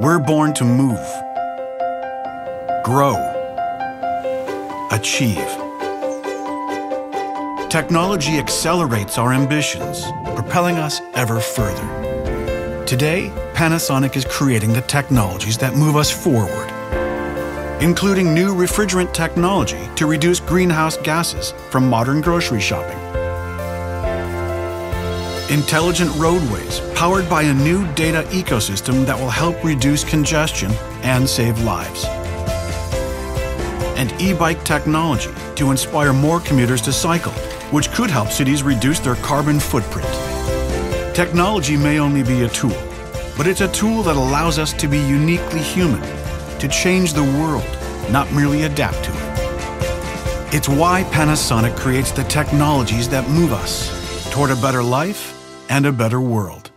We're born to move, grow, achieve. Technology accelerates our ambitions, propelling us ever further. Today, Panasonic is creating the technologies that move us forward, including new refrigerant technology to reduce greenhouse gases from modern grocery shopping. Intelligent roadways powered by a new data ecosystem that will help reduce congestion and save lives. And e-bike technology to inspire more commuters to cycle, which could help cities reduce their carbon footprint. Technology may only be a tool, but it's a tool that allows us to be uniquely human, to change the world, not merely adapt to it. It's why Panasonic creates the technologies that move us toward a better life and a better world.